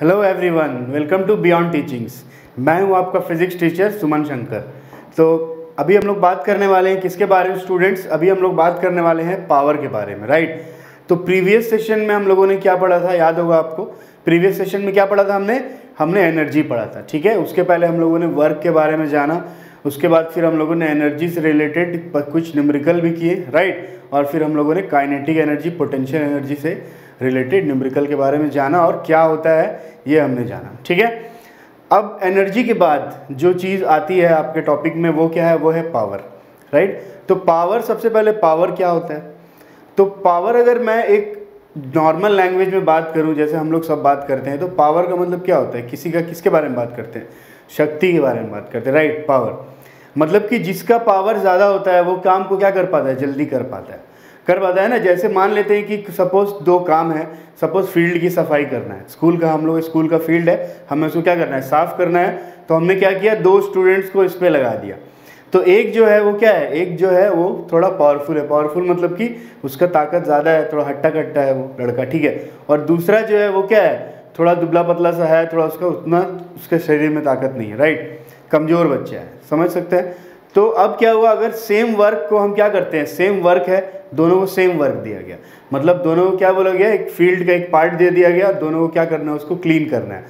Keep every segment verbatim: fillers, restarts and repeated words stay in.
Hello everyone, welcome to Beyond Teachings. मैं हूं आपका फिजिक्स टीचर सुमन शंकर। तो अभी हम लोग बात करने वाले हैं किसके बारे में स्टूडेंट्स? अभी हम लोग बात करने वाले हैं पावर के बारे में, राइट। तो प्रीवियस सेशन में हम लोगों ने क्या पढ़ा था, याद होगा आपको। प्रीवियस सेशन में क्या पढ़ा था हमने हमने एनर्जी पढ़ा था, ठीक है। उसके पहले हम लोगों ने वर्क के बारे में जाना, उसके बाद फिर हम लोगों ने एनर्जी से रिलेटेड कुछ न्यूमेरिकल भी किए, राइट। और फिर हम लोगों ने काइनेटिक एनर्जी, पोटेंशियल एनर्जी से रिलेटेड न्यूमेरिकल के बारे में जाना और क्या होता है ये हमने जाना, ठीक है। अब एनर्जी के बाद जो चीज़ आती है आपके टॉपिक में वो क्या है, वो है पावर, राइट। तो पावर, सबसे पहले पावर क्या होता है? तो पावर अगर मैं एक नॉर्मल लैंग्वेज में बात करूं, जैसे हम लोग सब बात करते हैं, तो पावर का मतलब क्या होता है? किसी का किसके बारे में बात करते हैं? शक्ति के बारे में बात करते हैं, राइट। पावर मतलब कि जिसका पावर ज़्यादा होता है वो काम को क्या कर पाता है, जल्दी कर पाता है कर पाता है ना। जैसे मान लेते हैं कि सपोज़ दो काम है, सपोज़ फील्ड की सफाई करना है, स्कूल का, हम लोग स्कूल का फील्ड है, हमें उसको क्या करना है, साफ़ करना है। तो हमने क्या किया, दो स्टूडेंट्स को इस पर लगा दिया। तो एक जो है वो क्या है, एक जो है वो थोड़ा पावरफुल है, पावरफुल मतलब कि उसका ताकत ज़्यादा है, थोड़ा हट्टा कट्टा है वो लड़का, ठीक है। और दूसरा जो है वो क्या है, थोड़ा दुबला पतला सा है, थोड़ा उसका उतना उसके शरीर में ताकत नहीं है, राइट, कमज़ोर बच्चा है, समझ सकते हैं। तो अब क्या हुआ, अगर सेम वर्क को हम क्या करते हैं, सेम वर्क है, दोनों को सेम वर्क दिया गया, मतलब दोनों को क्या बोला गया, एक फील्ड का एक पार्ट दे दिया गया, दोनों को क्या करना है, उसको क्लीन करना है।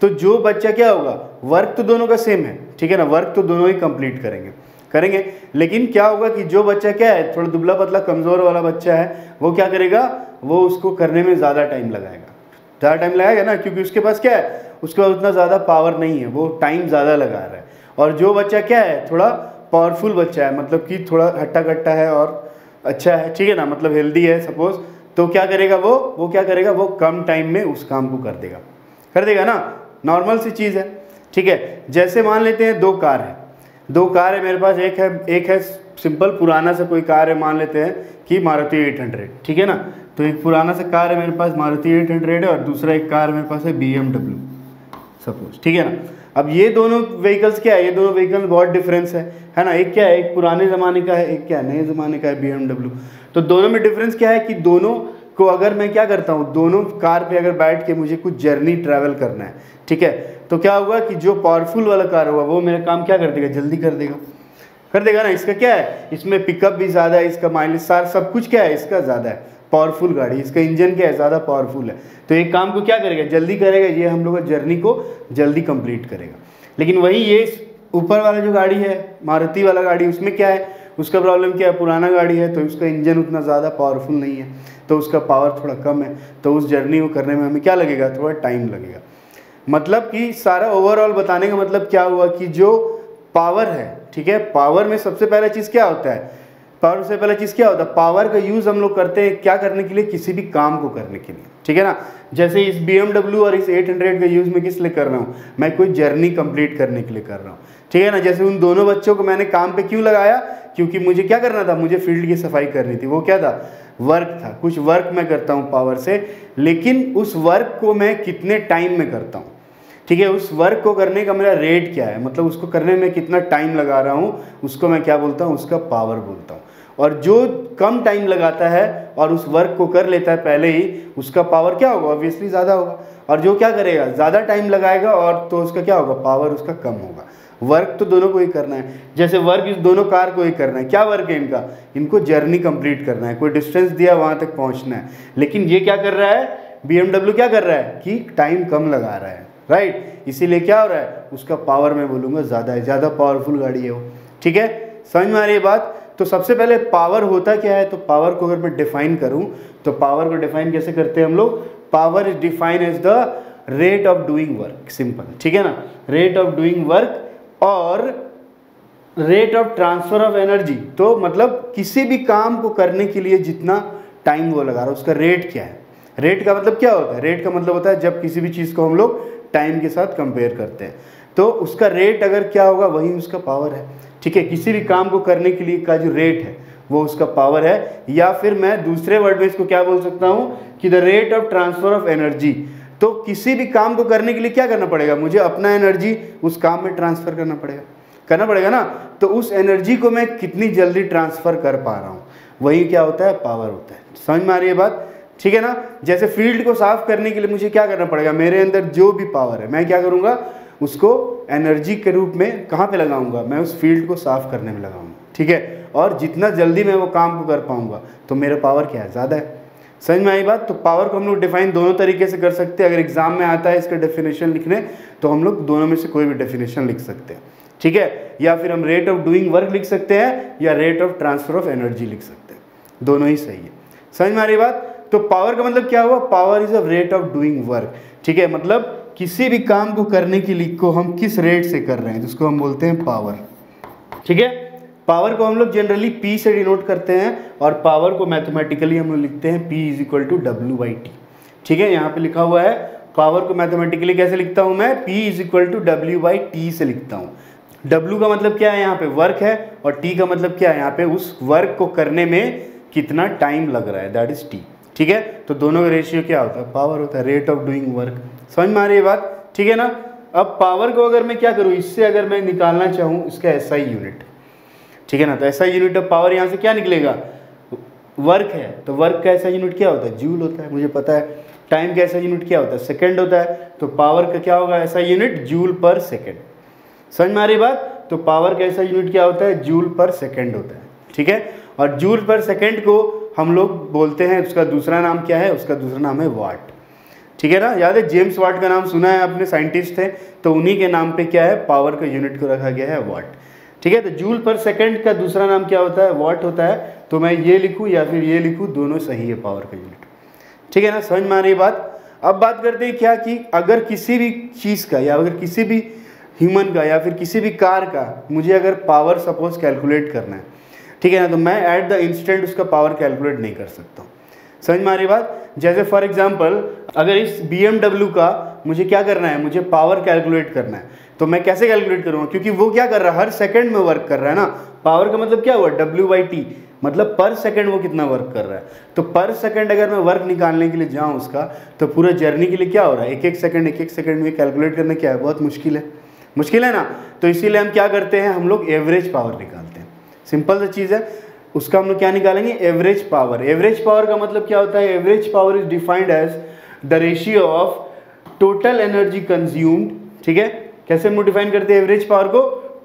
तो जो बच्चा क्या होगा, वर्क तो दोनों का सेम है, ठीक है ना, वर्क तो दोनों ही कंप्लीट करेंगे करेंगे लेकिन क्या होगा कि जो बच्चा क्या है, थोड़ा दुबला पतला कमज़ोर वाला बच्चा है, वो क्या करेगा, वो उसको करने में ज़्यादा टाइम लगाएगा, ज़्यादा टाइम लगाएगा ना, क्योंकि उसके पास क्या है, उसके पास उतना ज़्यादा पावर नहीं है, वो टाइम ज़्यादा लगा रहा है। और जो बच्चा क्या है, थोड़ा पावरफुल बच्चा है, मतलब कि थोड़ा हट्टा कट्टा है और अच्छा है, ठीक है ना, मतलब हेल्दी है सपोज, तो क्या करेगा वो वो क्या करेगा वो कम टाइम में उस काम को कर देगा कर देगा ना, नॉर्मल सी चीज़ है, ठीक है। जैसे मान लेते हैं दो कार है, दो कार है मेरे पास, एक है एक है सिंपल पुराना सा कोई कार है, मान लेते हैं कि मारुति एट हंड्रेड, ठीक है ना। तो एक पुराना सा कार है मेरे पास, मारुति एट हंड्रेड है, और दूसरा एक कार मेरे पास है बी एम डब्ल्यू सपोज, ठीक है ना। अब ये दोनों व्हीकल्स क्या है, ये दोनों व्हीकल्स बहुत डिफरेंस है है ना। एक क्या है, एक पुराने ज़माने का है, एक क्या है, नए ज़माने का है, बी एम डब्ल्यू। तो दोनों में डिफरेंस क्या है कि दोनों को अगर मैं क्या करता हूँ, दोनों कार पे अगर बैठ के मुझे कुछ जर्नी ट्रैवल करना है, ठीक है, तो क्या होगा कि जो पावरफुल वाला कार होगा वो मेरा काम क्या कर देगा, जल्दी कर देगा कर देगा ना। इसका क्या है, इसमें पिकअप भी ज़्यादा है, इसका माइलेज सार सब कुछ क्या है, इसका ज़्यादा है, पावरफुल गाड़ी, इसका इंजन क्या है, ज़्यादा पावरफुल है, तो ये काम को क्या करेगा, जल्दी करेगा, ये हम लोग जर्नी को जल्दी कंप्लीट करेगा। लेकिन वही ये ऊपर वाला जो गाड़ी है, मारुति वाला गाड़ी, उसमें क्या है, उसका प्रॉब्लम क्या है, पुराना गाड़ी है, तो उसका इंजन उतना ज़्यादा पावरफुल नहीं है, तो उसका पावर थोड़ा कम है, तो उस जर्नी को करने में हमें क्या लगेगा, थोड़ा टाइम लगेगा। मतलब कि सारा ओवरऑल बताने का मतलब क्या हुआ कि जो पावर है, ठीक है, पावर में सबसे पहला चीज़ क्या होता है, पावर से पहला चीज़ क्या होता है, पावर का यूज़ हम लोग करते हैं क्या करने के लिए, किसी भी काम को करने के लिए, ठीक है ना। जैसे इस बी एम डब्ल्यू और इस एट हंड्रेड का यूज़ मैं किस लिए कर रहा हूँ, मैं कोई जर्नी कंप्लीट करने के लिए कर रहा हूँ, ठीक है ना। जैसे उन दोनों बच्चों को मैंने काम पे क्यों लगाया, क्योंकि मुझे क्या करना था, मुझे फील्ड की सफाई करनी थी, वो क्या था, वर्क था, कुछ वर्क मैं करता हूँ पावर से, लेकिन उस वर्क को मैं कितने टाइम में करता हूँ, ठीक है, उस वर्क को करने का मेरा रेट क्या है, मतलब उसको करने में कितना टाइम लगा रहा हूँ, उसको मैं क्या बोलता हूँ, उसका पावर बोलता हूँ। और जो कम टाइम लगाता है और उस वर्क को कर लेता है पहले ही, उसका पावर क्या होगा, ऑब्वियसली ज़्यादा होगा। और जो क्या करेगा, ज़्यादा टाइम लगाएगा, और तो उसका क्या होगा, पावर उसका कम होगा। वर्क तो दोनों को ही करना है, जैसे वर्क इस दोनों कार को ही करना है, क्या वर्क है इनका, इनको जर्नी कंप्लीट करना है, कोई डिस्टेंस दिया वहाँ तक पहुँचना है, लेकिन ये क्या कर रहा है, बी एम डब्ल्यू क्या कर रहा है कि टाइम कम लगा रहा है, राइट। इसीलिए क्या हो रहा है, उसका पावर मैं बोलूँगा ज़्यादा है, ज़्यादा पावरफुल गाड़ी है वो, ठीक है, समझ में आ रही है बात। तो सबसे पहले पावर होता क्या है, तो पावर को अगर मैं डिफाइन करूं, तो पावर को डिफाइन कैसे करते हैं हम लोग, power is define as the rate of doing work, simple, ठीक है ना, रेट ऑफ डूइंग वर्क और rate of transfer of energy. तो मतलब किसी भी काम को करने के लिए जितना टाइम वो लगा रहा है, उसका रेट क्या है, रेट का मतलब क्या होता है, रेट का मतलब होता है जब किसी भी चीज़ को हम लोग टाइम के साथ कंपेयर करते हैं, तो उसका रेट अगर क्या होगा, वही उसका पावर है, ठीक है। किसी भी काम को करने के लिए का जो रेट है वो उसका पावर है, या फिर मैं दूसरे वर्ड में इसको क्या बोल सकता हूँ कि the rate of transfer of energy. तो किसी भी काम को करने के लिए क्या करना पड़ेगा, मुझे अपना एनर्जी उस काम में ट्रांसफ़र करना पड़ेगा करना पड़ेगा ना। तो उस एनर्जी को मैं कितनी जल्दी ट्रांसफ़र कर पा रहा हूँ, वही क्या होता है, पावर होता है, समझ में आ रही है बात। ठीक है ना। जैसे फील्ड को साफ करने के लिए मुझे क्या करना पड़ेगा, मेरे अंदर जो भी पावर है मैं क्या करूँगा, उसको एनर्जी के रूप में कहाँ पे लगाऊंगा, मैं उस फील्ड को साफ करने में लगाऊंगा। ठीक है, और जितना जल्दी मैं वो काम को कर पाऊंगा तो मेरा पावर क्या है, ज़्यादा है। समझ में आई बात। तो पावर को हम लोग डिफाइन दोनों तरीके से कर सकते हैं। अगर एग्जाम में आता है इसका डेफिनेशन लिखने तो हम लोग दोनों में से कोई भी डेफिनेशन लिख सकते हैं। ठीक है, या फिर हम रेट ऑफ डूइंग वर्क लिख सकते हैं या rate of transfer of energy लिख सकते हैं, दोनों ही सही है। समझ में आ रही बात। तो पावर का मतलब क्या हुआ, power is a rate of doing work. ठीक है, मतलब किसी भी काम को करने के लिए को हम किस रेट से कर रहे हैं, जिसको हम बोलते हैं पावर। ठीक है, पावर को हम लोग जनरली पी से डिनोट करते हैं और पावर को मैथमेटिकली हम लोग लिखते हैं P is equal to W by T. ठीक है, यहाँ पे लिखा हुआ है पावर को मैथमेटिकली कैसे लिखता हूँ मैं, P is equal to W by T से लिखता हूँ। डब्ल्यू का मतलब क्या है, यहाँ पे वर्क है, और टी का मतलब क्या है, यहाँ पे उस वर्क को करने में कितना टाइम लग रहा है, दैट इज टी। ठीक है, तो दोनों का रेशियो क्या होता है, पावर होता है, रेट ऑफ डूइंग वर्क। समझ में आ रही है बात। ठीक है ना। अब पावर को अगर मैं क्या करूँ, इससे अगर मैं निकालना चाहूँ इसका एसआई यूनिट, ठीक है ना, तो एसआई यूनिट ऑफ पावर यहाँ से क्या निकलेगा, वर्क है, तो वर्क का एसआई यूनिट क्या होता है, जूल होता है, मुझे पता है। टाइम का एसआई यूनिट क्या होता है, सेकेंड होता है, तो पावर का क्या होगा SI unit, joule per second. समझ में आ रही बात। तो पावर का एसआई यूनिट क्या होता है, जूल पर सेकेंड होता है। ठीक है, और जूल पर सेकेंड को हम लोग बोलते हैं, उसका दूसरा नाम क्या है, उसका दूसरा नाम है वाट। ठीक है ना, याद है जेम्स वाट का नाम सुना है आपने, साइंटिस्ट थे, तो उन्हीं के नाम पे क्या है, पावर का यूनिट को रखा गया है वाट। ठीक है, तो जूल पर सेकंड का दूसरा नाम क्या होता है, वाट होता है। तो मैं ये लिखूँ या फिर ये लिखूँ, दोनों सही है, पावर का यूनिट। ठीक है ना, समझ में आ रही बात। अब बात करते हैं क्या कि अगर किसी भी चीज़ का या अगर किसी भी ह्यूमन का या फिर किसी भी कार का मुझे अगर पावर सपोज कैलकुलेट करना है, ठीक है ना, तो मैं एट द इंस्टेंट उसका पावर कैलकुलेट नहीं कर सकता हूँ। समझ में आ रही बात। जैसे फॉर एग्जांपल अगर इस बीएमडब्ल्यू का मुझे क्या करना है, मुझे पावर कैलकुलेट करना है, तो मैं कैसे कैलकुलेट करूँगा, क्योंकि वो क्या कर रहा है, हर सेकंड में वर्क कर रहा है ना। पावर का मतलब क्या हुआ, डब्ल्यू बाई टी, मतलब पर सेकंड वो कितना वर्क कर रहा है। तो पर सेकंड अगर मैं वर्क निकालने के लिए जाऊँ उसका, तो पूरा जर्नी के लिए क्या हो रहा है, एक एक सेकंड एक एक सेकंड में कैलकुलेट करना क्या है, बहुत मुश्किल है, मुश्किल है ना। तो इसीलिए हम क्या करते हैं, हम लोग एवरेज पावर निकालते हैं। सिंपल सी चीज़ है, उसका हम लोग क्या निकालेंगे, एवरेज पावर। एवरेज पावर का मतलब क्या होता है, average power is defined as the ratio of total energy consumed. ठीक है, कैसे हम लोग डिफाइन करते हैं एवरेज पावर को,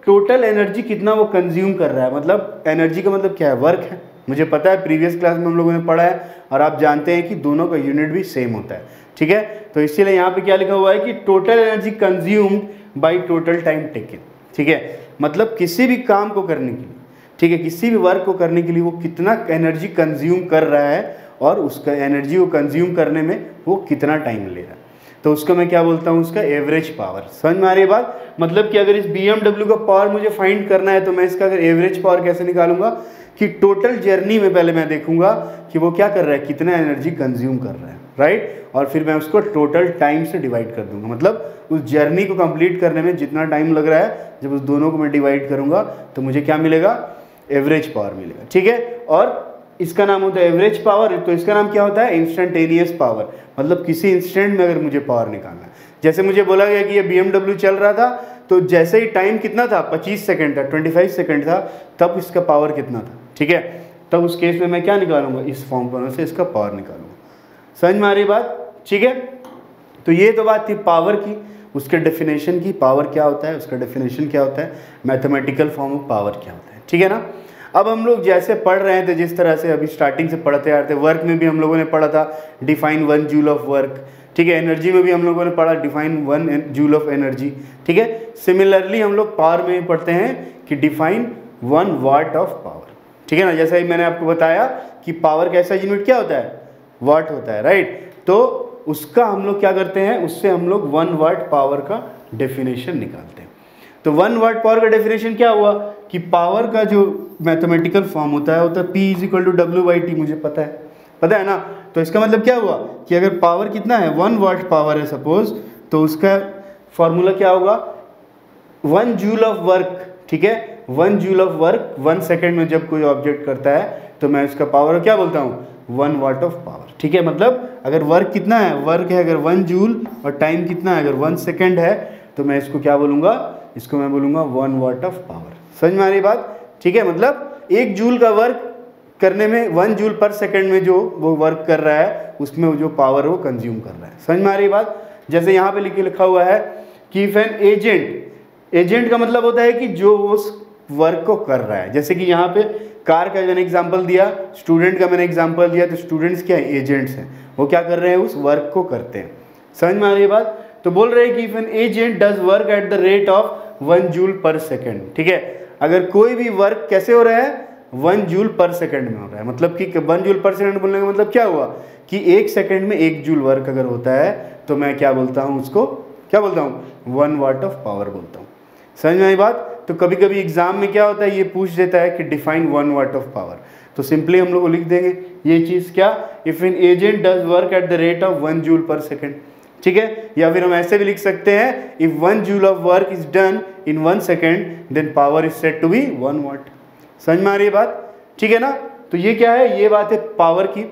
टोटल एनर्जी कितना वो कंज्यूम कर रहा है, मतलब एनर्जी का मतलब क्या है, वर्क है, मुझे पता है, प्रीवियस क्लास में हम लोगों ने पढ़ा है, और आप जानते हैं कि दोनों का यूनिट भी सेम होता है। ठीक है, तो इसीलिए यहाँ पे क्या लिखा हुआ है कि total energy consumed by total time taken. ठीक है, मतलब किसी भी काम को करने के लिए, ठीक है, किसी भी वर्क को करने के लिए वो कितना एनर्जी कंज्यूम कर रहा है और उसका एनर्जी को कंज्यूम करने में वो कितना टाइम ले रहा है, तो उसका मैं क्या बोलता हूँ, उसका एवरेज पावर। समझ में आ रही बात। मतलब कि अगर इस बीएमडब्ल्यू का पावर मुझे फाइंड करना है, तो मैं इसका अगर एवरेज पावर कैसे निकालूंगा, कि टोटल जर्नी में पहले मैं देखूंगा कि वो क्या कर रहा है, कितना एनर्जी कंज्यूम कर रहा है, राइट, और फिर मैं उसको टोटल टाइम से डिवाइड कर दूंगा, मतलब उस जर्नी को कंप्लीट करने में जितना टाइम लग रहा है, जब उस दोनों को मैं डिवाइड करूंगा तो मुझे क्या मिलेगा, एवरेज पावर मिलेगा। ठीक है, और इसका नाम होता है एवरेज पावर। तो इसका नाम क्या होता है, इंस्टेंटेनियस पावर, मतलब किसी इंस्टेंट में अगर मुझे पावर निकालना है, जैसे मुझे बोला गया कि ये बीएमडब्ल्यू चल रहा था, तो जैसे ही टाइम कितना था, पच्चीस सेकंड था, पच्चीस सेकंड था, तब इसका पावर कितना था। ठीक है, तब उस केस में मैं क्या निकालूंगा, इस फॉर्मूला से इसका पावर निकालूंगा। समझ में आ रही बात। ठीक है, तो ये तो बात थी पावर की, उसके डेफिनेशन की, पावर क्या होता है, उसका डेफिनेशन क्या होता है, मैथमेटिकल फॉर्म ऑफ पावर क्या होता है। ठीक है ना। अब हम लोग जैसे पढ़ रहे थे, जिस तरह से अभी स्टार्टिंग से पढ़ते आ रहे थे, वर्क में भी हम लोगों ने पढ़ा था define one joule of work. ठीक है, एनर्जी में भी हम लोगों ने पढ़ा define one joule of energy. ठीक है, सिमिलरली हम लोग पावर में भी पढ़ते हैं कि define one watt of power. ठीक है ना, जैसा ही मैंने आपको बताया कि पावर का ऐसा यूनिट क्या होता है, वाट होता है, राइट, तो उसका हम लोग क्या करते हैं, उससे हम लोग वन वाट पावर का डेफिनेशन निकालते हैं। तो वन वाट पावर का डेफिनेशन क्या हुआ कि पावर का जो मैथमेटिकल फॉर्म होता है होता है P is equal to W by T, मुझे पता है, पता है ना। तो इसका मतलब क्या हुआ कि अगर पावर कितना है, वन वाट पावर है सपोज, तो उसका फॉर्मूला क्या होगा, वन जूल ऑफ वर्क। ठीक है, one joule of work one second में जब कोई ऑब्जेक्ट करता है, तो मैं उसका पावर क्या बोलता हूँ, वन वाट ऑफ पावर। ठीक है, मतलब अगर वर्क कितना है, वर्क है अगर वन जूल, और टाइम कितना है, अगर वन सेकेंड है, तो मैं इसको क्या बोलूँगा, इसको मैं बोलूँगा वन वाट ऑफ पावर। समझ में आ रही बात। ठीक है, मतलब एक जूल का वर्क करने में वन जूल पर सेकंड में जो वो वर्क कर रहा है उसमें वो जो पावर वो कंज्यूम कर रहा है। समझ में आ रही बात। जैसे यहाँ पे लिखे लिखा हुआ है कि इफ एन एजेंट, एजेंट का मतलब होता है कि जो उस वर्क को कर रहा है। जैसे कि यहाँ पे कार का मैंने एग्जांपल दिया, स्टूडेंट का मैंने एग्जांपल दिया, तो स्टूडेंट्स क्या है, एजेंट्स हैं। वो क्या कर रहे हैं, उस वर्क को करते हैं। समझ में आ रही बात। तो बोल रहे हैं कि if an agent does work at the rate of one joule per second, ठीक है, अगर कोई भी वर्क कैसे हो रहा है, वन जूल पर सेकंड में हो रहा है, मतलब कि वन जूल पर सेकंड बोलने का मतलब क्या हुआ कि एक सेकंड में एक जूल वर्क अगर होता है तो मैं क्या बोलता हूँ, उसको क्या बोलता हूँ, वन वाट ऑफ पावर बोलता हूँ। समझ में आई बात। तो कभी कभी एग्जाम में क्या होता है, ये पूछ देता है कि define one watt of power, तो सिंपली हम लोग लिख देंगे ये चीज़ क्या, if an agent does work at the rate of one joule per second, ठीक है। या फिर हम ऐसे भी लिख सकते हैं, if one joule of work is done in one second then power is said to be one watt. समझ में आ रही है बात, ठीक है ना। तो ये क्या है, ये बात है पावर की।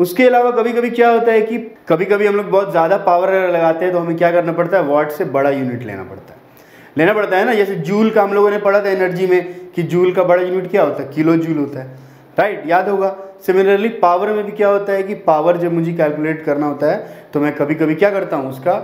उसके अलावा कभी कभी क्या होता है कि कभी कभी हम लोग बहुत ज़्यादा पावर लगाते हैं तो हमें क्या करना पड़ता है, वाट से बड़ा यूनिट लेना पड़ता है, लेना पड़ता है ना। जैसे जूल का हम लोगों ने पढ़ा था एनर्जी में कि जूल का बड़ा यूनिट क्या होता है, किलो जूल होता है, राइट, याद होगा। सिमिलरली पावर में भी क्या होता है कि पावर जब मुझे कैलकुलेट करना होता है तो मैं कभी कभी क्या करता हूँ, उसका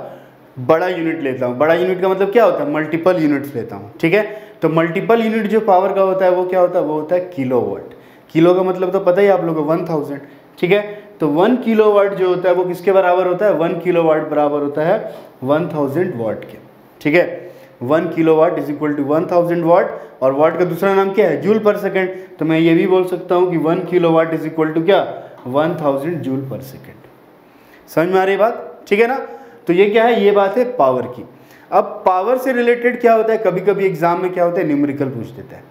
बड़ा यूनिट लेता हूँ। बड़ा यूनिट का मतलब क्या होता है, मल्टीपल यूनिट्स लेता हूँ, ठीक है। तो मल्टीपल यूनिट जो पावर का होता है वो क्या होता है, वो होता है किलोवाट। किलो का मतलब तो पता ही आप लोगों को, वन थाउजेंड, ठीक है। तो वन किलोवाट जो होता है वो किसके बराबर होता है, वन किलोवाट बराबर होता है वन थाउजेंड वाट के, ठीक है। One kilowatt is equal to one thousand watt, और वाट का दूसरा नाम क्या है, जूल पर सेकेंड। तो मैं ये भी बोल सकता हूँ कि one kilowatt is equal to क्या, one thousand joule per second. समझ में आ रही बात, ठीक है ना। तो ये क्या है, ये बात है पावर की। अब पावर से रिलेटेड क्या होता है, कभी कभी एग्जाम में क्या होता है, न्यूमेरिकल पूछ देता है,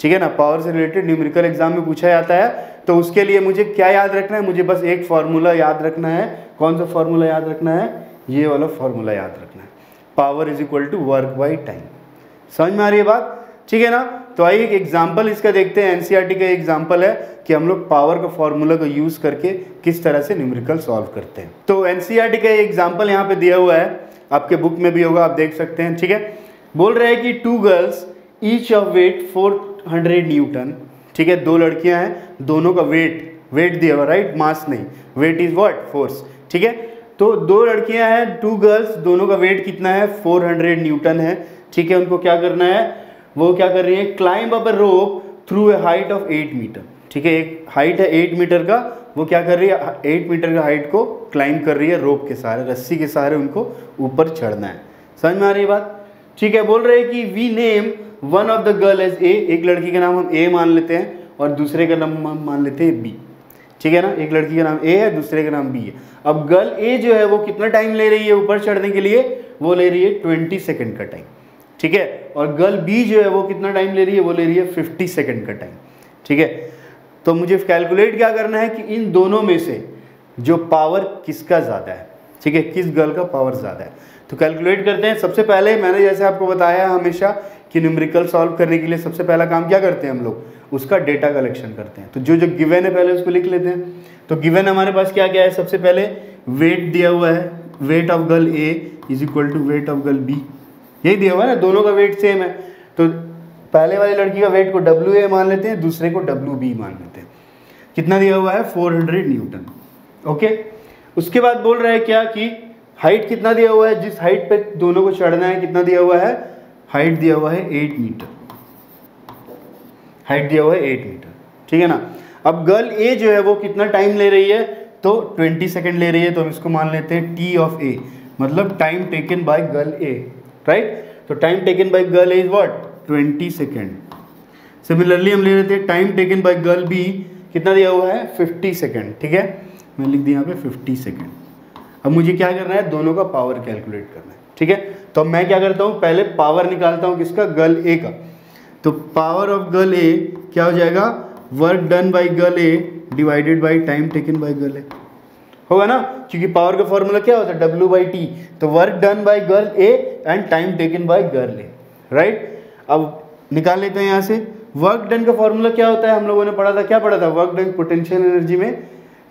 ठीक है ना। पावर से रिलेटेड न्यूमेरिकल एग्जाम में पूछा जाता है, तो उसके लिए मुझे क्या याद रखना है, मुझे बस एक फार्मूला याद रखना है। कौन सा फार्मूला याद रखना है, ये वाला फार्मूला याद रखना है, power is equal to work by time. समझ में आ रही है बात, ठीक है ना। तो आइए एक एग्जाम्पल इसका देखते हैं, एनसीईआरटी का एग्जाम्पल है कि हम लोग पावर का फार्मूला को यूज करके किस तरह से न्यूमेरिकल सॉल्व करते हैं। तो एनसीईआरटी का एग्जाम्पल यहाँ पे दिया हुआ है, आपके बुक में भी होगा, आप देख सकते हैं, ठीक है। बोल रहा है कि two girls each of weight four hundred newton, ठीक है, दो लड़कियां हैं, दोनों का वेट, वेट दिया हुआ, राइट, मास नहीं, वेट इज व्हाट, फोर्स, ठीक है। तो दो लड़कियां हैं, टू गर्ल्स, दोनों का वेट कितना है, फोर हंड्रेड न्यूटन है, ठीक है। उनको क्या करना है, वो क्या कर रही है, climb up a rope through a height of eight metre, ठीक है, एक हाइट है एट मीटर का, वो क्या कर रही है, एट मीटर का हाइट को क्लाइंब कर रही है, रोप के सहारे, रस्सी के सहारे उनको ऊपर चढ़ना है। समझ में आ रही है बात, ठीक है। बोल रहे हैं कि we name one of the girl as A, एक लड़की का नाम हम ए मान लेते हैं और दूसरे का नाम हम मान लेते हैं बी, ठीक है ना। एक लड़की का नाम ए है, दूसरे का नाम बी है। अब गर्ल ए जो है वो कितना टाइम ले रही है ऊपर चढ़ने के लिए, वो ले रही है ट्वेंटी सेकेंड का टाइम, ठीक है। और गर्ल बी जो है वो कितना टाइम ले रही है, वो ले रही है फिफ्टी सेकेंड का टाइम, ठीक है। तो मुझे कैलकुलेट क्या करना है कि इन दोनों में से जो पावर किसका ज़्यादा है, ठीक है, किस गर्ल का पावर ज़्यादा है। तो कैलकुलेट करते हैं। सबसे पहले मैंने जैसे आपको बताया हमेशा कि न्यूमेरिकल सॉल्व करने के लिए सबसे पहला काम क्या करते हैं हम लोग, उसका डेटा कलेक्शन करते हैं। तो जो जो गिवन है पहले उसको लिख लेते हैं। तो गिवन हमारे पास क्या क्या है, सबसे पहले वेट दिया हुआ है, weight of girl A is equal to weight of girl B, यही दिया हुआ है ना, दोनों का वेट सेम है। तो पहले वाली लड़की का वेट को डब्ल्यू ए मान लेते हैं, दूसरे को डब्ल्यू बी मान लेते हैं। कितना दिया हुआ है, फोर हंड्रेड न्यूटन, ओके। उसके बाद बोल रहा है क्या कि हाइट कितना दिया हुआ है, जिस हाइट पे दोनों को चढ़ना है, कितना दिया हुआ है, हाइट दिया हुआ है एट मीटर, हाइट दिया हुआ है एट मीटर, ठीक है ना। अब गर्ल ए जो है वो कितना टाइम ले रही है, तो ट्वेंटी सेकेंड ले रही है, तो हम इसको मान लेते हैं टी ऑफ ए, मतलब time taken by girl A, right. तो time taken by girl A is what, twenty second. Similarly हम ले रहे थे time taken by girl B, कितना दिया हुआ है, फिफ्टी सेकेंड, ठीक है। मैं लिख दिया यहाँ पे फिफ्टी सेकेंड। अब मुझे क्या करना है, दोनों का पावर कैलकुलेट करना है, ठीक है। तो मैं क्या करता हूँ, पहले पावर निकालता हूँ किसका, गर्ल ए का। तो पावर ऑफ गर्ल ए क्या हो जाएगा, work done by girl A divided by time taken by girl A होगा ना, क्योंकि पावर का फॉर्मूला क्या होता है, डब्ल्यू बाई टी। तो work done by girl A and time taken by girl A, right. अब निकाल लेते हैं यहाँ से। वर्क डन का फॉर्मूला क्या होता है, हम लोगों ने पढ़ा था, क्या पढ़ा था, वर्क डन पोटेंशियल एनर्जी में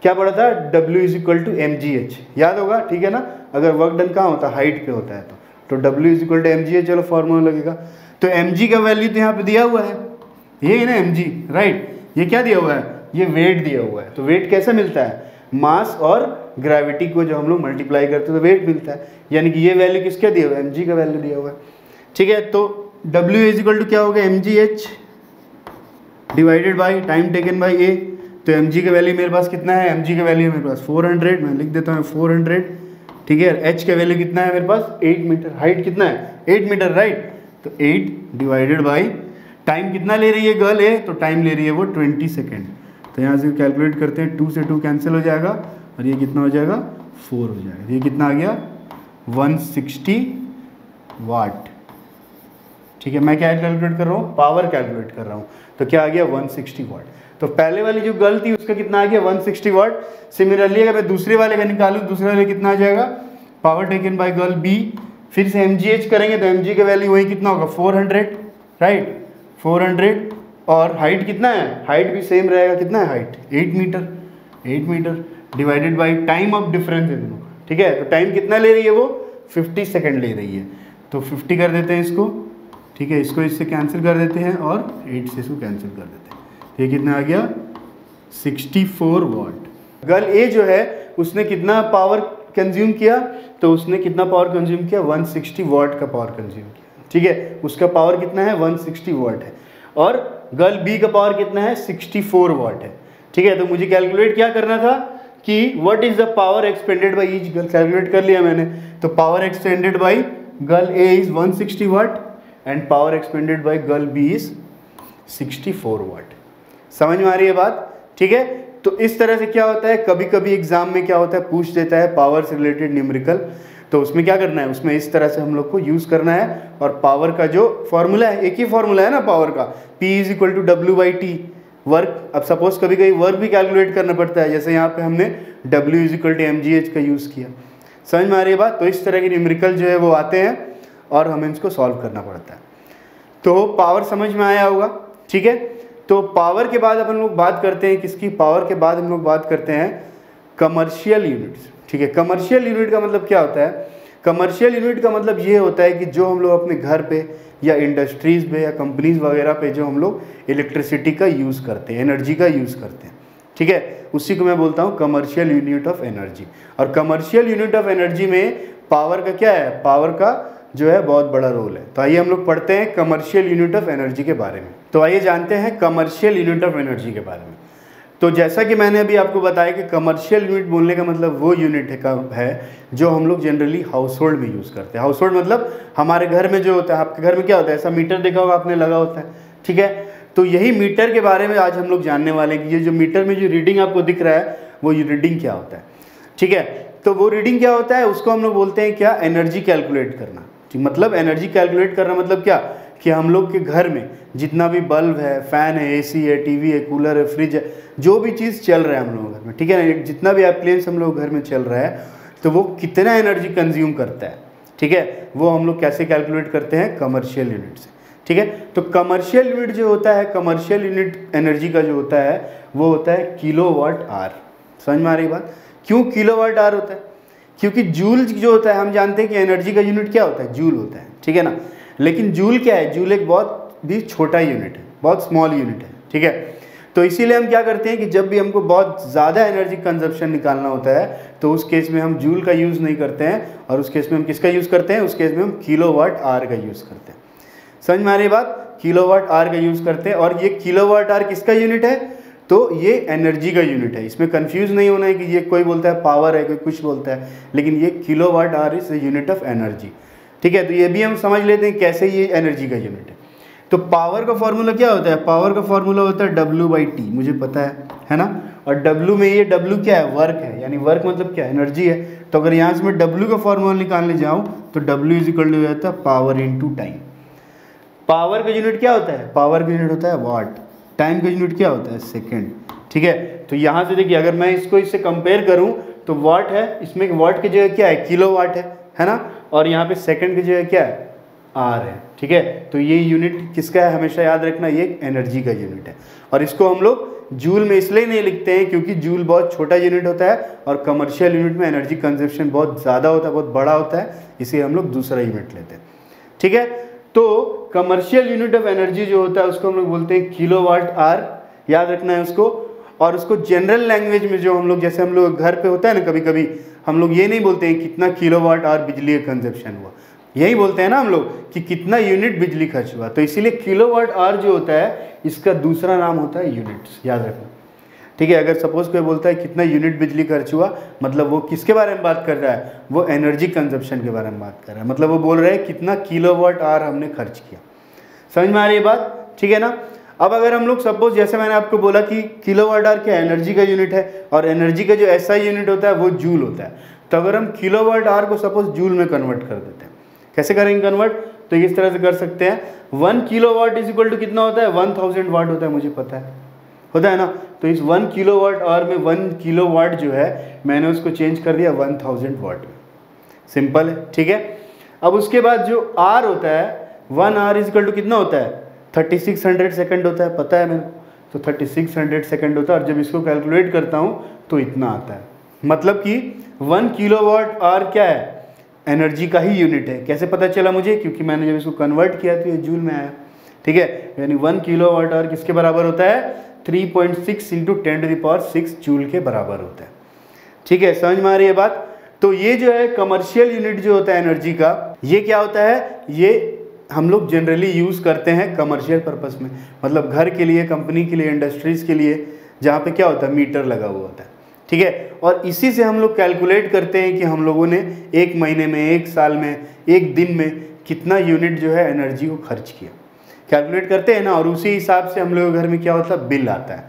क्या पढ़ा था, W is equal to M G H, याद होगा, ठीक है ना। अगर वर्क डन कहाँ होता है, हाइट पे होता है, तो तो W is equal to M G H, चलो फार्मूला लगेगा। तो mg का वैल्यू तो यहाँ पे दिया हुआ है, ये है ना mg, राइट, ये क्या दिया हुआ है, ये वेट दिया हुआ है। तो वेट कैसे मिलता है? मास और ग्रेविटी को जो हम लोग मल्टीप्लाई करते हैं तो वेट मिलता है। यानी कि ये वैल्यू किसका दिया हुआ है? एम जी का वैल्यू दिया हुआ है। ठीक है, तो डब्ल्यू इज इक्वल टू क्या होगा? M G H divided by time taken by A. तो एम जी का वैल्यू मेरे पास कितना है? एम जी का वैल्यू मेरे पास फोर हंड्रेड, मैं लिख देता हूँ फोर हंड्रेड। ठीक है, एच का वैल्यू कितना है मेरे पास? Eight metre. हाइट कितना है? Eight metre, right. तो एट डिवाइडेड बाई टाइम कितना ले रही है गर्ल ए? तो टाइम ले रही है वो ट्वेंटी सेकेंड। तो यहाँ से कैलकुलेट करते हैं, टू से टू कैंसिल हो जाएगा और ये कितना हो जाएगा? फोर हो जाएगा। ये कितना आ गया? One sixty watt. ठीक है, मैं क्या कैलकुलेट कर रहा हूँ? पावर कैलकुलेट कर रहा हूँ। तो क्या आ गया? One sixty watt. तो पहले वाली जो गर्ल थी उसका कितना आ गया? वन सिक्सटी वाट। सिमिलरली अगर मैं दूसरे वाले का निकालूँ, दूसरे वाले कितना आ जाएगा? Power taken by girl B. फिर से एम जी एच करेंगे तो एम जी का वैल्यू वही कितना होगा? Four hundred, right, four hundred. और हाइट कितना है? हाइट भी सेम रहेगा, कितना है height? Eight metre. Eight metre divided by time of difference है दोनों। ठीक है, तो टाइम कितना ले रही है वो? फिफ्टी सेकेंड ले रही है। तो फिफ्टी कर देते हैं इसको। ठीक है, इसको इससे कैंसिल कर देते हैं और एट से इसको कैंसिल कर देते हैं। तो ये कितना आ गया? Sixty four watt. Girl A जो है उसने कितना पावर कंज्यूम किया? तो उसने कितना पावर कंज्यूम किया? वन सिक्सटी वाट का पावर कंज्यूम किया। ठीक है, उसका पावर कितना है? वन सिक्सटी वाट है। और गर्ल बी का पावर कितना है? सिक्सटी फोर वाट है। ठीक है, तो मुझे कैलकुलेट क्या करना था कि what is the power expended by each girl. Calculate कर लिया मैंने। तो power expended by girl A is one sixty watt and power expended by girl B is sixty four watt. समझ में आ रही है बात? ठीक है, तो इस तरह से क्या होता है, कभी कभी एग्जाम में क्या होता है, पूछ देता है पावर से रिलेटेड न्यूमेरिकल। तो उसमें क्या करना है? उसमें इस तरह से हम लोग को यूज़ करना है। और पावर का जो फॉर्मूला है, एक ही फॉर्मूला है ना पावर का, P is equal to W by T work. अब सपोज कभी कभी वर्क भी कैलकुलेट करना पड़ता है, जैसे यहाँ पे हमने W is equal to M G H का यूज़ किया। समझ में आ रही है बात? तो इस तरह के न्यूमेरिकल जो है वो आते हैं और हमें इनको सॉल्व करना पड़ता है। तो पावर समझ में आया होगा। ठीक है, तो पावर के बाद अपन लोग बात करते हैं किसकी? पावर के बाद हम लोग बात करते हैं कमर्शियल यूनिट्स। ठीक है, कमर्शियल यूनिट का मतलब क्या होता है? कमर्शियल यूनिट का मतलब ये होता है कि जो हम लोग अपने घर पे या इंडस्ट्रीज़ पे या कंपनीज़ वगैरह पे जो हम लोग इलेक्ट्रिसिटी का यूज़ करते हैं, एनर्जी का यूज़ करते हैं। ठीक है, उसी को मैं बोलता हूँ कमर्शियल यूनिट ऑफ एनर्जी। और कमर्शियल यूनिट ऑफ एनर्जी में पावर का क्या है? पावर का जो है बहुत बड़ा रोल है। तो आइए हम लोग पढ़ते हैं कमर्शियल यूनिट ऑफ एनर्जी के बारे में। तो आइए जानते हैं कमर्शियल यूनिट ऑफ एनर्जी के बारे में। तो जैसा कि मैंने अभी आपको बताया कि कमर्शियल यूनिट बोलने का मतलब वो यूनिट है, है जो हम लोग जनरली हाउस होल्ड में यूज़ करते हैं। हाउस होल्ड मतलब हमारे घर में जो होता है, आपके घर में क्या होता है? ऐसा मीटर देखा होगा आपने, लगा होता है। ठीक है, तो यही मीटर के बारे में आज हम लोग जानने वाले हैं कि ये जो मीटर में जो रीडिंग आपको दिख रहा है वो रीडिंग क्या होता है। ठीक है, तो वो रीडिंग क्या होता है? उसको हम लोग बोलते हैं क्या? एनर्जी कैलकुलेट करना। मतलब एनर्जी कैलकुलेट करना मतलब क्या? कि हम लोग के घर में जितना भी बल्ब है, फ़ैन है, एसी है, टीवी है, कूलर है, फ्रिज है, जो भी चीज़ चल रहा है हम लोग घर में, ठीक है ना, जितना भी एप्लायंस हम लोग घर में चल रहा है, तो वो कितना एनर्जी कंज्यूम करता है। ठीक है, वो हम लोग कैसे कैलकुलेट करते हैं? कमर्शियल यूनिट से। ठीक है, तो कमर्शियल यूनिट जो होता है, कमर्शियल यूनिट एनर्जी का जो होता है वो होता है किलो वाट आर। समझ में आ रही बात? क्यों किलो वाट आर होता है? क्योंकि जूल जो होता है, हम जानते हैं कि एनर्जी का यूनिट क्या होता है? जूल होता है। ठीक है ना, लेकिन जूल क्या है? जूल एक बहुत भी छोटा यूनिट है, बहुत स्मॉल यूनिट है। ठीक है, तो इसीलिए हम क्या करते हैं कि जब भी हमको बहुत ज़्यादा एनर्जी कंजप्शन निकालना होता है तो उस केस में हम जूल का यूज़ नहीं करते हैं, और उस केस में हम किसका यूज़ करते हैं? उस केस में हम किलो वाट आर का यूज़ करते हैं। समझ में आ रही बात? किलो वाट आर का यूज़ करते हैं। और ये किलो वाट आर किसका यूनिट है? तो ये एनर्जी का यूनिट है। इसमें कंफ्यूज नहीं होना है कि ये कोई बोलता है पावर है, कोई कुछ बोलता है, लेकिन ये kilowatt hour is unit of energy. ठीक है, तो ये भी हम समझ लेते हैं कैसे ये एनर्जी का यूनिट है। तो पावर का फॉर्मूला क्या होता है? पावर का फॉर्मूला होता है डब्ल्यू बाई टी, मुझे पता है, है ना। और डब्ल्यू में ये डब्ल्यू क्या है? वर्क है। यानी वर्क मतलब क्या? एनर्जी है। तो अगर यहाँ से मैं डब्ल्यू का फॉर्मूला निकालने जाऊँ तो डब्ल्यू इज इक्वल टू जाता है power into time. Power का यूनिट क्या होता है? पावर का यूनिट होता है वाट। टाइम का यूनिट क्या होता है? सेकेंड। ठीक है, तो यहाँ से देखिए, अगर मैं इसको इससे कंपेयर करूँ तो वाट है, इसमें वाट की जगह क्या है? किलो वाट है, है ना। और यहाँ पे सेकेंड की जगह क्या है? आर है। ठीक है, तो ये यूनिट किसका है? हमेशा याद रखना, ये एनर्जी का यूनिट है। और इसको हम लोग जूल में इसलिए नहीं लिखते हैं क्योंकि जूल बहुत छोटा यूनिट होता है और कमर्शियल यूनिट में एनर्जी कंजप्शन बहुत ज़्यादा होता है, बहुत बड़ा होता है, इसे हम लोग दूसरा यूनिट लेते हैं। ठीक है, तो कमर्शियल यूनिट ऑफ एनर्जी जो होता है उसको हम लोग बोलते हैं किलो वाट आर, याद रखना है उसको। और उसको जनरल लैंग्वेज में जो हम लोग जैसे हम लोग घर पे होता है ना, कभी कभी हम लोग ये नहीं बोलते हैं कितना किलोवाट आवर बिजली का कंजप्शन हुआ, यही बोलते हैं ना हम लोग कि कितना यूनिट बिजली खर्च हुआ। तो इसीलिए किलोवाट आवर जो होता है इसका दूसरा नाम होता है यूनिट्स, याद रखना ठीक है। अगर सपोज कोई बोलता है कितना यूनिट बिजली खर्च हुआ, मतलब वो किसके बारे में बात कर रहा है, वो एनर्जी कंजप्शन के बारे में बात कर रहा है, मतलब वो बोल रहा है कितना किलोवाट आवर हमने खर्च किया। समझ में आ रही है बात, ठीक है ना। अब अगर हम लोग सपोज जैसे मैंने आपको बोला कि किलोवाट आवर क्या एनर्जी का यूनिट है और एनर्जी का जो ऐसा यूनिट होता है वो जूल होता है, तो अगर हम किलोवाट आवर को सपोज जूल में कन्वर्ट कर देते हैं, कैसे करेंगे कन्वर्ट, तो इस तरह से कर सकते हैं। One kilowatt is equal to कितना होता है, वन थाउजेंड वाट होता है, मुझे पता है होता है ना। तो इस वन किलोवाट आवर में वन किलोवाट जो है मैंने उसको चेंज कर दिया वन थाउजेंड वाट में, सिंपल है ठीक है। अब उसके बाद जो आर होता है, one hour is equal to कितना होता है, थर्टी सिक्स हंड्रेड सेकेंड होता है, पता है मेरे को, तो थर्टी सिक्स हंड्रेड सेकेंड होता है। और जब इसको कैलकुलेट करता हूँ तो इतना आता है, मतलब कि वन किलोवाट आर क्या है, एनर्जी का ही यूनिट है। कैसे पता चला मुझे, क्योंकि मैंने जब इसको कन्वर्ट किया तो ये जूल में आया, ठीक है। यानी वन किलोवाट आवर किसके बराबर होता है, three point six into ten to the power six joule के बराबर होता है, ठीक है। समझ में आ रही है बात। तो ये जो है कमर्शियल यूनिट जो होता है एनर्जी का, ये क्या होता है, ये हम लोग जनरली यूज़ करते हैं कमर्शियल पर्पस में, मतलब घर के लिए, कंपनी के लिए, इंडस्ट्रीज़ के लिए, जहाँ पे क्या होता है मीटर लगा हुआ होता है, ठीक है। और इसी से हम लोग कैलकुलेट करते हैं कि हम लोगों ने एक महीने में, एक साल में, एक दिन में कितना यूनिट जो है एनर्जी को खर्च किया, कैलकुलेट करते हैं ना। और उसी हिसाब से हम लोग घर में क्या होता है, बिल आता है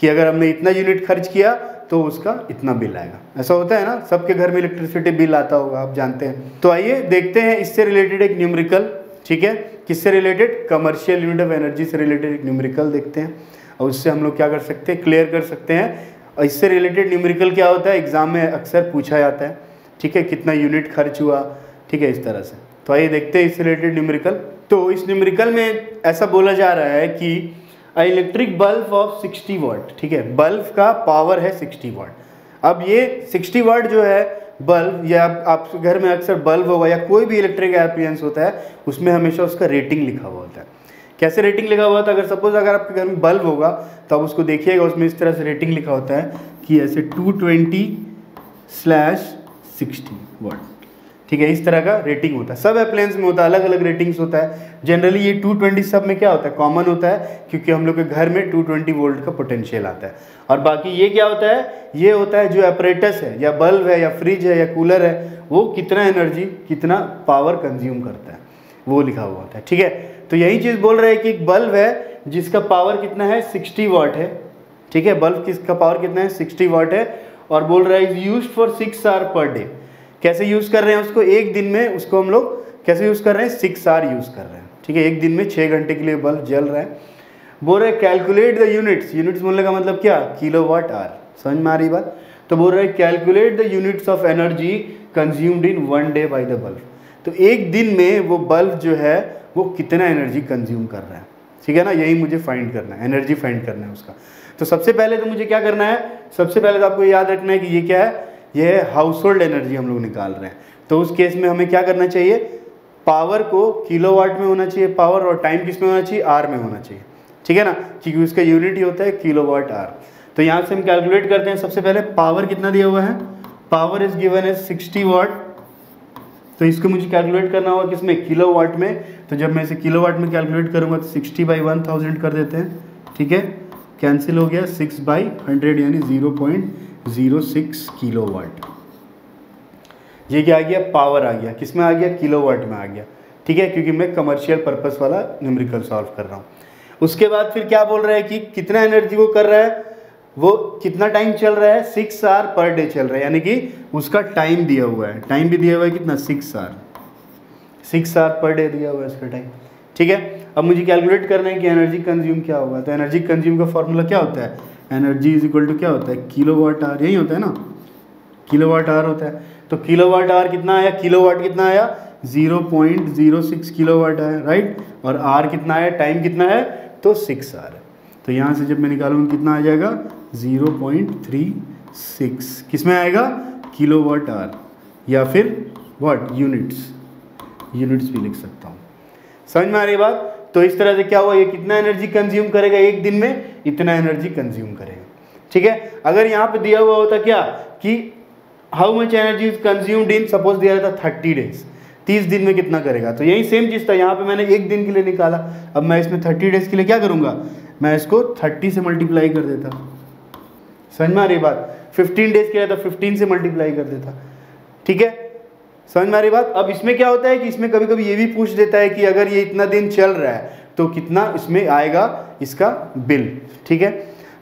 कि अगर हमने इतना यूनिट खर्च किया तो उसका इतना बिल आएगा, ऐसा होता है ना। सबके घर में इलेक्ट्रिसिटी बिल आता होगा, आप जानते हैं। तो आइए देखते हैं इससे रिलेटेड एक न्यूमेरिकल, ठीक है, किससे related, commercial unit of energy से रिलेटेड एक न्यूमेरिकल देखते हैं और उससे हम लोग क्या कर सकते हैं, क्लियर कर सकते हैं। और इससे रिलेटेड न्यूमेरिकल क्या होता है, एग्जाम में अक्सर पूछा जाता है, ठीक है, कितना यूनिट खर्च हुआ, ठीक है, इस तरह से। तो आइए देखते हैं इससे रिलेटेड न्यूमेरिकल। तो इस न्यूमेरिकल में ऐसा बोला जा रहा है कि electric bulb of sixty watt, ठीक है, बल्ब का पावर है सिक्सटी वाट। अब ये सिक्सटी वाट जो है बल्ब, या आपके घर में अक्सर बल्ब होगा या कोई भी इलेक्ट्रिक एप्लायंस होता है, उसमें हमेशा उसका रेटिंग लिखा हुआ होता है। कैसे रेटिंग लिखा हुआ होता है, अगर सपोज अगर आपके घर में बल्ब होगा तो आप उसको देखिएगा, उसमें इस तरह से रेटिंग लिखा होता है कि ऐसे two twenty slash sixty watt, ठीक है, इस तरह का रेटिंग होता है। सब एप्लायंस में होता है, अलग अलग रेटिंग्स होता है। जनरली ये टू ट्वेंटी सब में क्या होता है, कॉमन होता है, क्योंकि हम लोग के घर में टू ट्वेंटी वोल्ट का पोटेंशियल आता है। और बाकी ये क्या होता है, ये होता है जो अपरेटस है या बल्ब है या फ्रिज है या कूलर है, वो कितना एनर्जी, कितना पावर कंज्यूम करता है, वो लिखा हुआ होता है, ठीक है। तो यही चीज़ बोल रहे हैं कि एक बल्ब है जिसका पावर कितना है, सिक्सटी वाट है, ठीक है, बल्ब किसका पावर कितना है, सिक्सटी वाट है। और बोल रहा है is use for six hour per day. कैसे यूज़ कर रहे हैं उसको, एक दिन में उसको हम लोग कैसे यूज़ कर रहे हैं, सिक्स आवर यूज़ कर रहे हैं, ठीक है। एक दिन में छः घंटे के लिए बल्ब जल रहा है। बोल रहे कैलकुलेट द यूनिट्स, यूनिट्स बोलने का मतलब क्या, किलो वाट आर। समझ में आ रही बात। तो बोल रहा है calculate the units of energy consumed in one day by the bulb. तो एक दिन में वो बल्ब जो है वो कितना एनर्जी कंज्यूम कर रहा है, ठीक है ना। यही मुझे फाइंड करना है, एनर्जी फाइंड करना है उसका। तो सबसे पहले तो मुझे क्या करना है, सबसे पहले तो आपको याद रखना है कि ये क्या है, ये है हाउस होल्ड एनर्जी हम लोग निकाल रहे हैं। तो उस केस में हमें क्या करना चाहिए, पावर को किलोवाट में होना चाहिए पावर, और टाइम किस में होना चाहिए, आर में होना चाहिए, ठीक है ना, क्योंकि उसका यूनिट ही होता है किलोवाट आर। तो यहाँ से हम कैलकुलेट करते हैं। सबसे पहले पावर कितना दिया हुआ है, power is given as sixty watt. तो इसको मुझे कैलकुलेट करना होगा किसमें, किलोवाट में। तो जब मैं इसे किलोवाट में कैलकुलेट करूंगा तो सिक्सटी बाई वन थाउजेंड कर देते हैं, ठीक है, कैंसिल हो गया, सिक्स बाई हंड्रेड यानी zero point zero six kilowatt. ये क्या आ गया, पावर आ गया, किसमें आ गया, किलोवाट में आ गया, ठीक है, क्योंकि मैं कमर्शियल पर्पस वाला न्यूमेरिकल सॉल्व कर रहा हूँ। उसके बाद फिर क्या बोल रहा है कि कितना एनर्जी वो कर रहा है, वो कितना टाइम चल रहा है, सिक्स आवर पर डे चल रहा है, यानी कि उसका टाइम दिया हुआ है, टाइम भी दिया हुआ है कितना, six hour, six hour per day दिया हुआ है उसका टाइम, ठीक है। अब मुझे कैलकुलेट करना है कि एनर्जी कंज्यूम क्या होगा। तो एनर्जी कंज्यूम का फॉर्मूला क्या होता है, एनर्जी इज इक्वल टू क्या होता है, किलो वाट आवर, यही होता है ना, किलो वाट आवर होता है। तो किलो वाट आवर कितना आया, किलो वाट कितना आया, zero point zero six kilowatt आया, राइट। और आर कितना आया, टाइम कितना है, तो सिक्स आवर। तो यहाँ से जब मैं निकालूंगा कितना आ जाएगा, जीरो पॉइंट थ्री सिक्स किस में आएगा, किलो वाट आवर, या फिर वाट यूनिट्स, यूनिट्स भी लिख सकता हूँ। समझ में आ रही बात। तो इस तरह से क्या हुआ, ये कितना एनर्जी कंज्यूम करेगा एक दिन में, इतना एनर्जी कंज्यूम करेगा, ठीक है। अगर यहाँ पे दिया हुआ होता क्या कि how much energy is consumed in, suppose दिया रहता थर्टी डेज, तीस दिन में कितना करेगा, तो यही सेम चीज़ था। यहाँ पे मैंने एक दिन के लिए निकाला, अब मैं इसमें थर्टी डेज के लिए क्या करूँगा, मैं इसको थर्टी से मल्टीप्लाई कर देता, समझ में आ रही बात। फिफ्टीन डेज के लिए तो फिफ्टीन से मल्टीप्लाई कर देता, ठीक है, समझ में आ रही बात। अब इसमें क्या होता है कि इसमें कभी कभी ये भी पूछ देता है कि अगर ये इतना दिन चल रहा है तो कितना इसमें आएगा इसका बिल, ठीक है।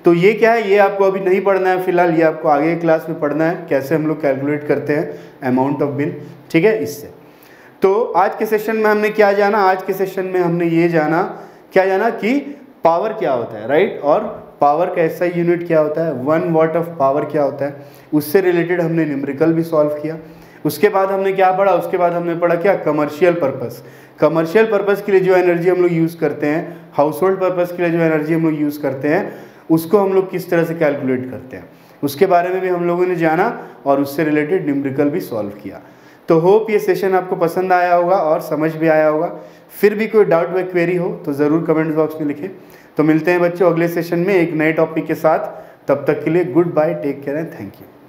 तो ये क्या है, ये आपको अभी नहीं पढ़ना है फिलहाल, ये आपको आगे क्लास में पढ़ना है कैसे हम लोग कैलकुलेट करते हैं अमाउंट ऑफ बिल, ठीक है। इससे तो आज के सेशन में हमने क्या जाना, आज के सेशन में हमने ये जाना, क्या जाना कि पावर क्या होता है, राइट, और पावर का ऐसा यूनिट क्या होता है, वन वाट ऑफ पावर क्या होता है, उससे रिलेटेड हमने न्यूमेरिकल भी सॉल्व किया। उसके बाद हमने क्या पढ़ा, उसके बाद हमने पढ़ा क्या, कमर्शियल पर्पस, कमर्शियल पर्पस के लिए जो एनर्जी हम लोग यूज़ करते हैं, हाउस होल्ड पर्पस के लिए जो एनर्जी हम लोग यूज़ करते हैं, उसको हम लोग किस तरह से कैलकुलेट करते हैं, उसके बारे में भी हम लोगों ने जाना और उससे रिलेटेड न्यूमेरिकल भी सॉल्व किया। तो होप ये सेशन आपको पसंद आया होगा और समझ भी आया होगा। फिर भी कोई डाउट व क्वेरी हो तो ज़रूर कमेंट बॉक्स में लिखें। तो मिलते हैं बच्चों अगले सेशन में एक नए टॉपिक के साथ, तब तक के लिए goodbye, take care and thank you.